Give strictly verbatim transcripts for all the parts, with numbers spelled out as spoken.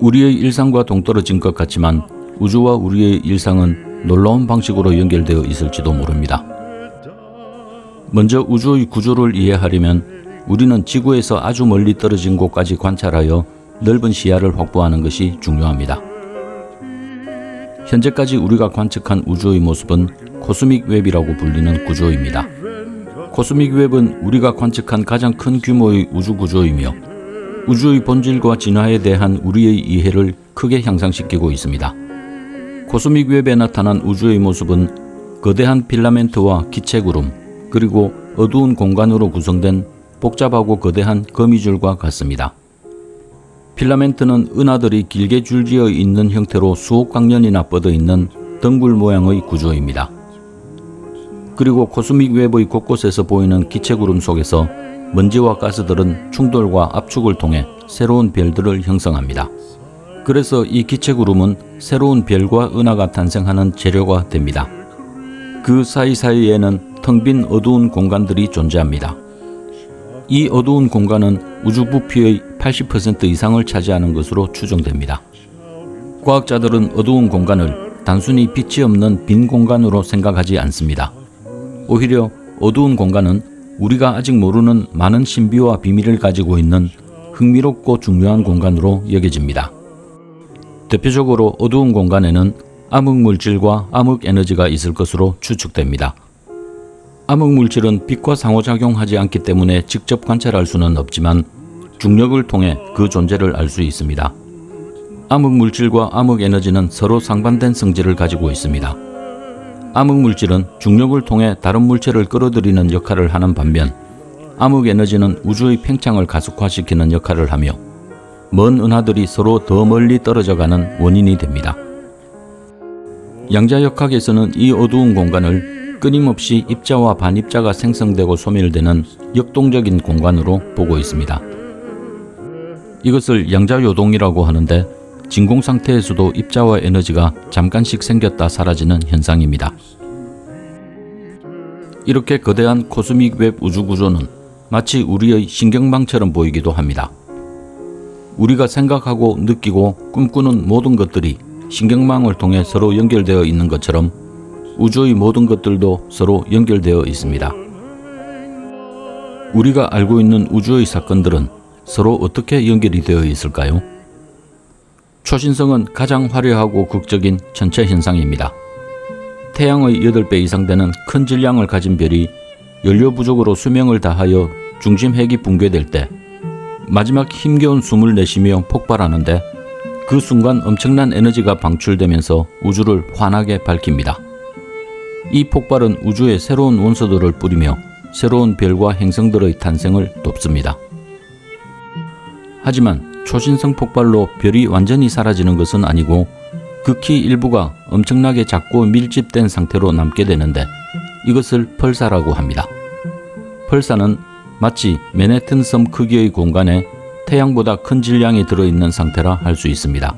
우리의 일상과 동떨어진 것 같지만 우주와 우리의 일상은 놀라운 방식으로 연결되어 있을지도 모릅니다. 먼저 우주의 구조를 이해하려면 우리는 지구에서 아주 멀리 떨어진 곳까지 관찰하여 넓은 시야를 확보하는 것이 중요합니다. 현재까지 우리가 관측한 우주의 모습은 코스믹 웹이라고 불리는 구조입니다. 코스믹 웹은 우리가 관측한 가장 큰 규모의 우주 구조이며 우주의 본질과 진화에 대한 우리의 이해를 크게 향상시키고 있습니다. 코스믹 웹에 나타난 우주의 모습은 거대한 필라멘트와 기체구름, 그리고 어두운 공간으로 구성된 복잡하고 거대한 거미줄과 같습니다. 필라멘트는 은하들이 길게 줄지어 있는 형태로 수억 광년이나 뻗어있는 덩굴 모양의 구조입니다. 그리고 코스믹 웹의 곳곳에서 보이는 기체구름 속에서 먼지와 가스들은 충돌과 압축을 통해 새로운 별들을 형성합니다. 그래서 이 기체구름은 새로운 별과 은하가 탄생하는 재료가 됩니다. 그 사이사이에는 텅 빈 어두운 공간들이 존재합니다. 이 어두운 공간은 우주 부피의 팔십 퍼센트 이상을 차지하는 것으로 추정됩니다. 과학자들은 어두운 공간을 단순히 빛이 없는 빈 공간으로 생각하지 않습니다. 오히려 어두운 공간은 우리가 아직 모르는 많은 신비와 비밀을 가지고 있는 흥미롭고 중요한 공간으로 여겨집니다. 대표적으로 어두운 공간에는 암흑물질과 암흑에너지가 있을 것으로 추측됩니다. 암흑물질은 빛과 상호작용하지 않기 때문에 직접 관찰할 수는 없지만 중력을 통해 그 존재를 알 수 있습니다. 암흑물질과 암흑에너지는 서로 상반된 성질을 가지고 있습니다. 암흑물질은 중력을 통해 다른 물체를 끌어들이는 역할을 하는 반면 암흑에너지는 우주의 팽창을 가속화시키는 역할을 하며 먼 은하들이 서로 더 멀리 떨어져가는 원인이 됩니다. 양자역학에서는 이 어두운 공간을 끊임없이 입자와 반입자가 생성되고 소멸되는 역동적인 공간으로 보고 있습니다. 이것을 양자요동이라고 하는데 진공상태에서도 입자와 에너지가 잠깐씩 생겼다 사라지는 현상입니다. 이렇게 거대한 코스믹 웹 우주구조는 마치 우리의 신경망처럼 보이기도 합니다. 우리가 생각하고 느끼고 꿈꾸는 모든 것들이 신경망을 통해 서로 연결되어 있는 것처럼 우주의 모든 것들도 서로 연결되어 있습니다. 우리가 알고 있는 우주의 사건들은 서로 어떻게 연결이 되어 있을까요? 초신성은 가장 화려하고 극적인 천체 현상입니다. 태양의 여덟 배 이상 되는 큰 질량을 가진 별이 연료 부족으로 수명을 다하여 중심 핵이 붕괴될 때 마지막 힘겨운 숨을 내쉬며 폭발하는데 그 순간 엄청난 에너지가 방출되면서 우주를 환하게 밝힙니다. 이 폭발은 우주에 새로운 원소들을 뿌리며 새로운 별과 행성들의 탄생을 돕습니다. 하지만 초신성 폭발로 별이 완전히 사라지는 것은 아니고 극히 일부가 엄청나게 작고 밀집된 상태로 남게 되는데 이것을 펄사라고 합니다. 펄사는 마치 맨해튼 섬 크기의 공간에 태양보다 큰 질량이 들어있는 상태라 할 수 있습니다.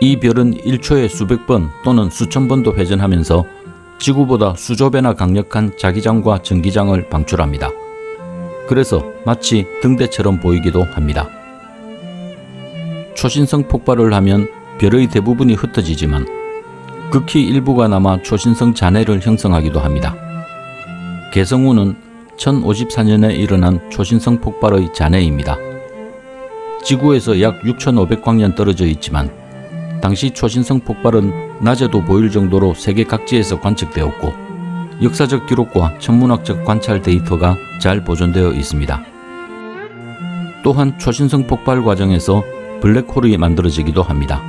이 별은 일 초에 수백 번 또는 수천 번도 회전하면서 지구보다 수조 배나 강력한 자기장과 전기장을 방출합니다. 그래서 마치 등대처럼 보이기도 합니다. 초신성 폭발을 하면 별의 대부분이 흩어지지만 극히 일부가 남아 초신성 잔해를 형성하기도 합니다. 개성우는 천오십사 년에 일어난 초신성 폭발의 잔해입니다. 지구에서 약 육천오백 광년 떨어져 있지만 당시 초신성 폭발은 낮에도 보일 정도로 세계 각지에서 관측되었고 역사적 기록과 천문학적 관찰 데이터가 잘 보존되어 있습니다. 또한 초신성 폭발 과정에서 블랙홀이 만들어지기도 합니다.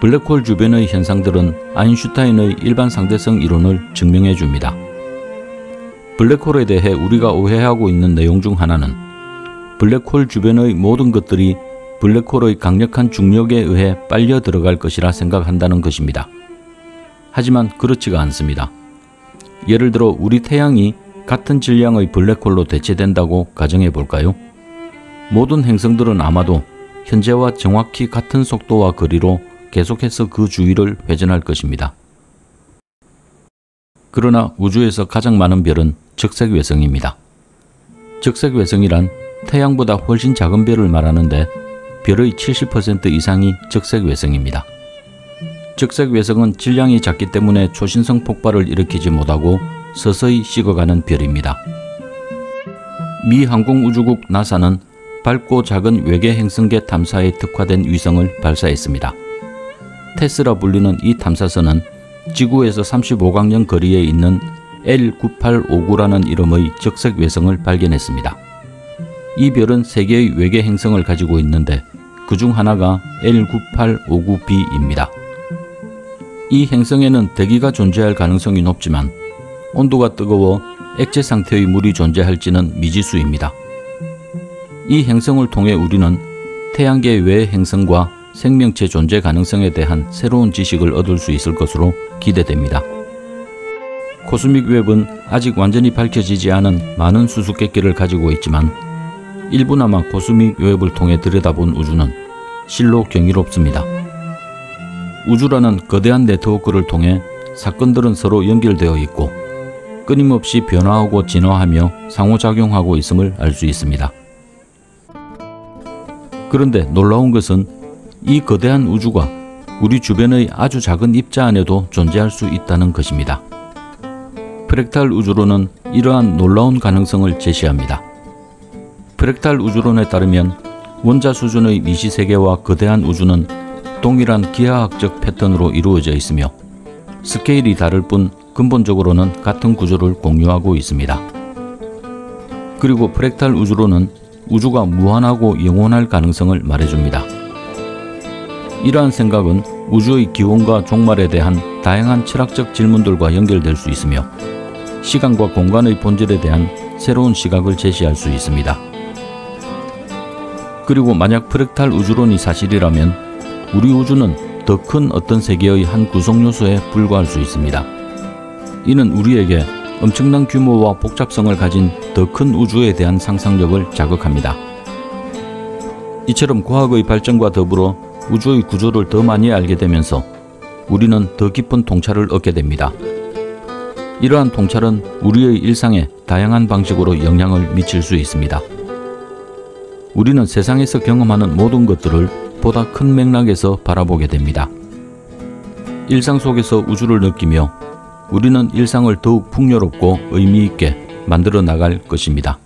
블랙홀 주변의 현상들은 아인슈타인의 일반 상대성 이론을 증명해 줍니다. 블랙홀에 대해 우리가 오해하고 있는 내용 중 하나는 블랙홀 주변의 모든 것들이 블랙홀의 강력한 중력에 의해 빨려 들어갈 것이라 생각한다는 것입니다. 하지만 그렇지가 않습니다. 예를 들어 우리 태양이 같은 질량의 블랙홀로 대체된다고 가정해 볼까요? 모든 행성들은 아마도 현재와 정확히 같은 속도와 거리로 계속해서 그 주위를 회전할 것입니다. 그러나 우주에서 가장 많은 별은 적색외성입니다. 적색외성이란 태양보다 훨씬 작은 별을 말하는데 별의 칠십 퍼센트 이상이 적색외성입니다. 적색외성은 질량이 작기 때문에 초신성 폭발을 일으키지 못하고 서서히 식어가는 별입니다. 미 항공우주국 나사는 밝고 작은 외계 행성계 탐사에 특화된 위성을 발사했습니다. 테스라 불리는 이 탐사선은 지구에서 삼십오광년 거리에 있는 엘 구팔오구라는 이름의 적색외성을 발견했습니다. 이 별은 세 개의 외계 행성을 가지고 있는데 그중 하나가 엘 구팔오구 비입니다. 이 행성에는 대기가 존재할 가능성이 높지만 온도가 뜨거워 액체 상태의 물이 존재할지는 미지수입니다. 이 행성을 통해 우리는 태양계 외의 행성과 생명체 존재 가능성에 대한 새로운 지식을 얻을 수 있을 것으로 기대됩니다. 코스믹 웹은 아직 완전히 밝혀지지 않은 많은 수수께끼를 가지고 있지만 일부나마 코스믹 웹을 통해 들여다본 우주는 실로 경이롭습니다. 우주라는 거대한 네트워크를 통해 사건들은 서로 연결되어 있고 끊임없이 변화하고 진화하며 상호작용하고 있음을 알 수 있습니다. 그런데 놀라운 것은 이 거대한 우주가 우리 주변의 아주 작은 입자 안에도 존재할 수 있다는 것입니다. 프랙탈 우주론은 이러한 놀라운 가능성을 제시합니다. 프랙탈 우주론에 따르면 원자 수준의 미시세계와 거대한 우주는 동일한 기하학적 패턴으로 이루어져 있으며 스케일이 다를 뿐 근본적으로는 같은 구조를 공유하고 있습니다. 그리고 프랙탈 우주론은 우주가 무한하고 영원할 가능성을 말해줍니다. 이러한 생각은 우주의 기원과 종말에 대한 다양한 철학적 질문들과 연결될 수 있으며 시간과 공간의 본질에 대한 새로운 시각을 제시할 수 있습니다. 그리고 만약 프랙탈 우주론이 사실이라면 우리 우주는 더 큰 어떤 세계의 한 구성요소에 불과할 수 있습니다. 이는 우리에게 엄청난 규모와 복잡성을 가진 더 큰 우주에 대한 상상력을 자극합니다. 이처럼 과학의 발전과 더불어 우주의 구조를 더 많이 알게 되면서 우리는 더 깊은 통찰을 얻게 됩니다. 이러한 통찰은 우리의 일상에 다양한 방식으로 영향을 미칠 수 있습니다. 우리는 세상에서 경험하는 모든 것들을 보다 큰 맥락에서 바라보게 됩니다. 일상 속에서 우주를 느끼며 우리는 일상을 더욱 풍요롭고 의미있게 만들어 나갈 것입니다.